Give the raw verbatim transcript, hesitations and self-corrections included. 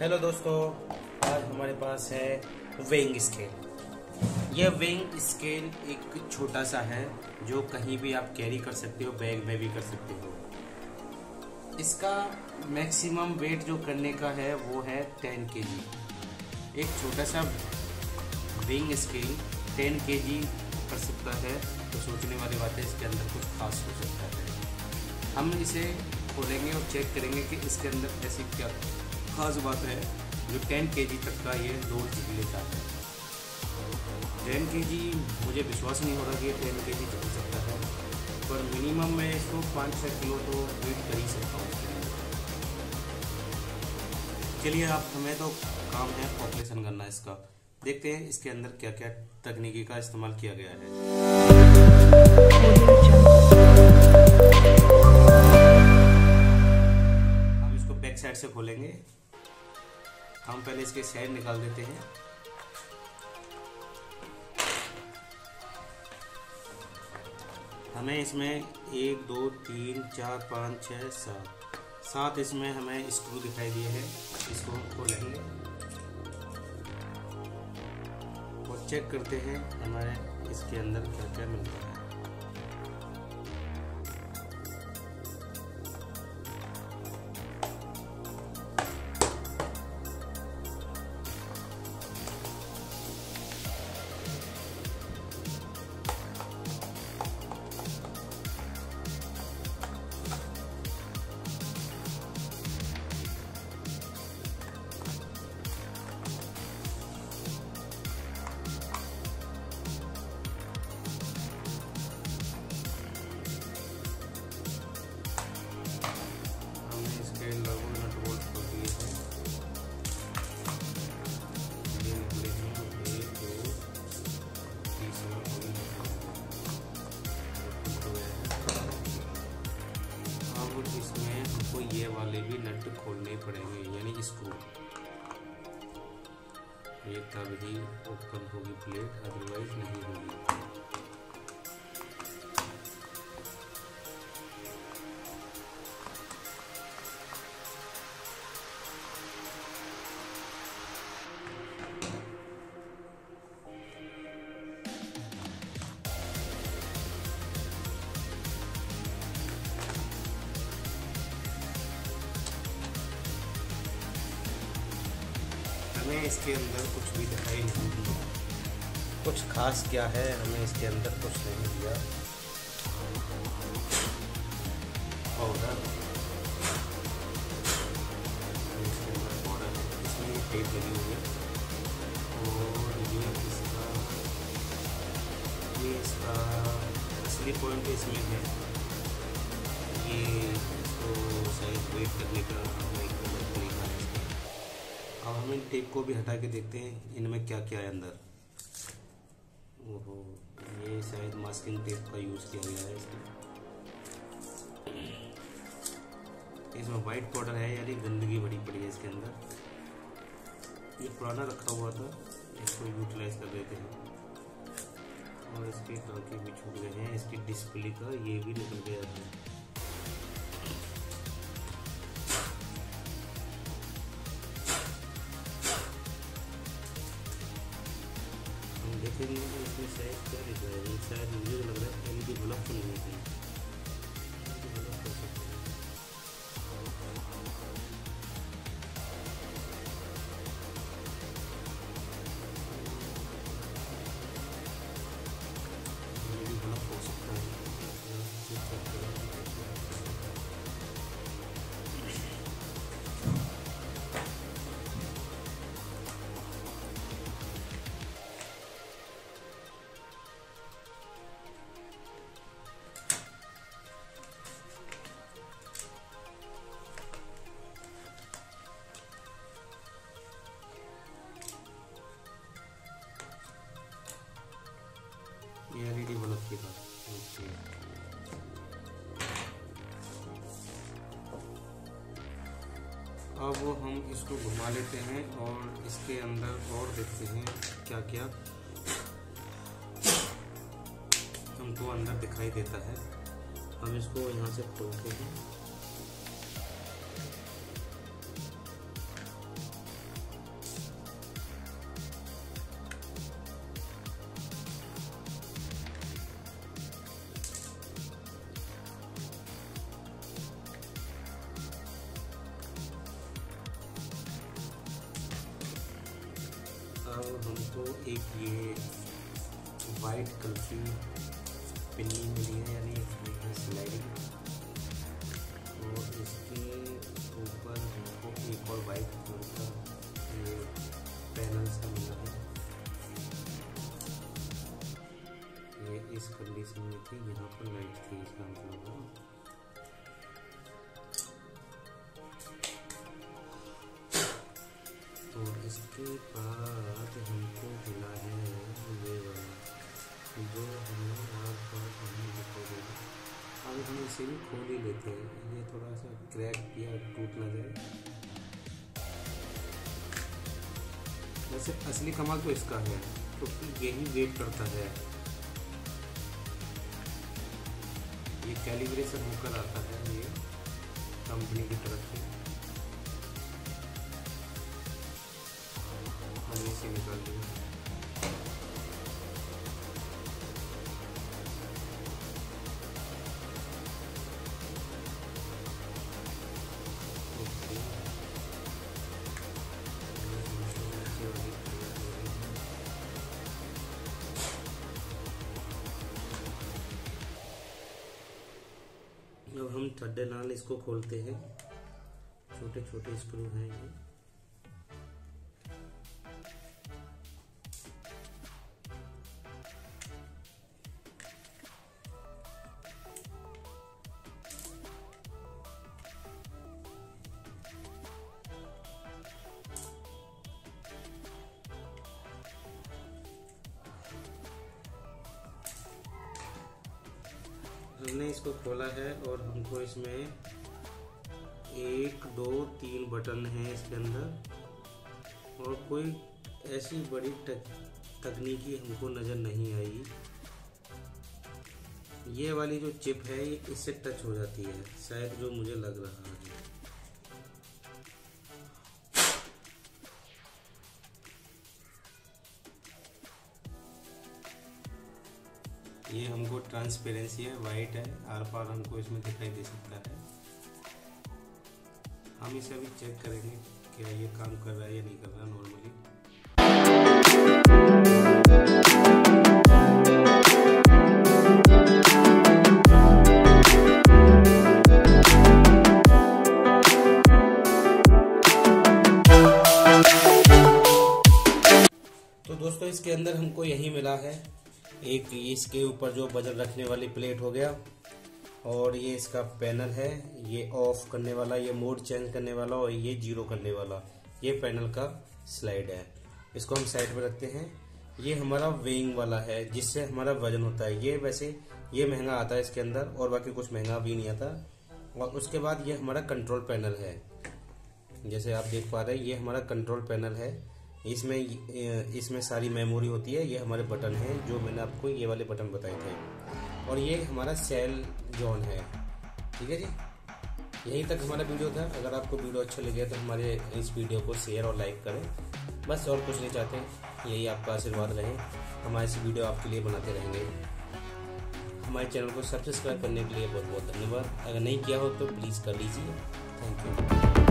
Hello दोस्तों, आज हमारे पास है वेइंग स्केल। यह वेइंग स्केल एक छोटा सा है जो कहीं भी आप कैरी कर सकते हो, बैग में भी कर सकते हो। इसका मैक्सिमम वेट जो करने का है वो है टेन केजी। एक छोटा सा वेइंग स्केल टेन केजी कर सकता है, तो सोचने वाली बात है इसके अंदर कुछ खास हो सकता है। हम इसे खोलेंगे और चेक करेंगे कि इसके अंदर ऐसी क्या खास बात है जो टेन केजी तक का ये लोड लेता है। टेन केजी मुझे विश्वास नहीं हो रहा कि टेन केजी तक हो सकता है, पर मिनिमम मैं इसको पाँच छः किलो तो वेट कर ही सकता हूँ। चलिए, आप हमें तो काम है ऑपरेशन करना इसका। देखते हैं इसके अंदर क्या क्या तकनीकी का इस्तेमाल किया गया है। हम इसको बैक साइड से खोलेंगे। हम पहले इसके साइड निकाल देते हैं। हमें इसमें एक दो तीन चार पाँच छः सात सात इसमें हमें स्क्रू दिखाई दिए हैं। इसको खोलेंगे और चेक करते हैं हमारे इसके अंदर क्या क्या मिलता है। इसमें हमको ये वाले भी नट खोलने पड़ेंगे, यानी स्क्रू, ये तब ही ओपन होगी प्लेट, अदरवाइज नहीं होगी। हमें इसके अंदर कुछ भी दिखाई नहीं दिया, कुछ खास क्या है हमें इसके अंदर कुछ नहीं दिया। पाउडर, इसके अंदर पाउडर है, इसमें ये टेप लगी हुई है और ये इसका ये इसका असली पॉइंट इसमें है। ये इसको शायद वेट करने का अब हम इन टेप को भी हटा के देखते हैं इनमें क्या क्या है अंदर। ओहो, ये शायद मास्किंग टेप का यूज़ किया गया है इसमें। इसमें वाइट पाउडर है, यानी गंदगी बड़ी पड़ी है इसके अंदर। ये पुराना रखा हुआ था, इसको यूटिलाइज कर देते हैं। और इसके टाँके भी छूट गए हैं, इसकी डिस्प्ले का ये भी निकल गया था। लेकिन इसमें शायद क्या लिखा है, शायद मुझे लग रहा है एलईडी बल्ब तो नहीं है, एलईडी बल्ब हो सकता है। एलईडी बल्ब के बाद अब हम इसको घुमा लेते हैं और इसके अंदर और देखते हैं क्या क्या हमको अंदर दिखाई देता है। हम इसको यहाँ से खोलते हैं। और हमको एक ये वाइट कलर की पिन्नी मिली है, यानी इसकी स्लाइडिंग, और इसके ऊपर हमको एक और वाइट कलर का ये पैनल सा मिला है। ये इस कंडीशन में थी, यहाँ पर लाइट थी, इसका मतलब है और इसके बाद हमको मिला है ये वाला जो हमने रात भर हमने देखो दिया। अब हम इसे भी खोल ही लेते हैं, ये थोड़ा सा क्रैक या टूट ना जाए। वैसे असली कमाल तो इसका है क्योंकि तो यही वेट करता है, ये कैलिब्रेशन होकर आता है ये कंपनी की तरफ से। इसे निकाल दें, अब हम थड्डे नाल इसको खोलते हैं। छोटे छोटे स्क्रू हैं ये। हमने इसको खोला है और हमको इसमें एक दो तीन बटन हैं इसके अंदर, और कोई ऐसी बड़ी तकनीकी हमको नज़र नहीं आई। ये वाली जो चिप है ये इससे टच हो जाती है शायद, जो मुझे लग रहा है। ये हमको ट्रांसपेरेंसी है, वाइट है, आर पार हमको इसमें दिखाई दे सकता है। हम इसे अभी चेक करेंगे क्या ये काम कर रहा है या नहीं कर रहा नॉर्मली। तो दोस्तों इसके अंदर हमको यही मिला है, एक इसके ऊपर जो बजट रखने वाली प्लेट हो गया, और ये इसका पैनल है, ये ऑफ करने वाला, ये मोड चेंज करने वाला, और ये जीरो करने वाला। ये पैनल का स्लाइड है, इसको हम साइड पर रखते हैं। ये हमारा वेइंग वाला है जिससे हमारा वजन होता है। ये वैसे ये महंगा आता है इसके अंदर, और बाकी कुछ महंगा भी नहीं आता। और उसके बाद ये हमारा कंट्रोल पैनल है, जैसे आप देख पा रहे हैं ये हमारा कंट्रोल पैनल है। इसमें इसमें सारी मेमोरी होती है। ये हमारे बटन हैं जो मैंने आपको ये वाले बटन बताए थे, और ये हमारा सेल जोन है। ठीक है जी, यहीं तक हमारा वीडियो था। अगर आपको वीडियो अच्छा लगे तो हमारे इस वीडियो को शेयर और लाइक करें। बस और कुछ नहीं चाहते, यही आपका आशीर्वाद रहे। हमारे इस वीडियो आपके लिए बनाते रहेंगे। हमारे चैनल को सब्सक्राइब करने के लिए बहुत बहुत धन्यवाद। अगर नहीं किया हो तो प्लीज़ कर लीजिए। Thank you.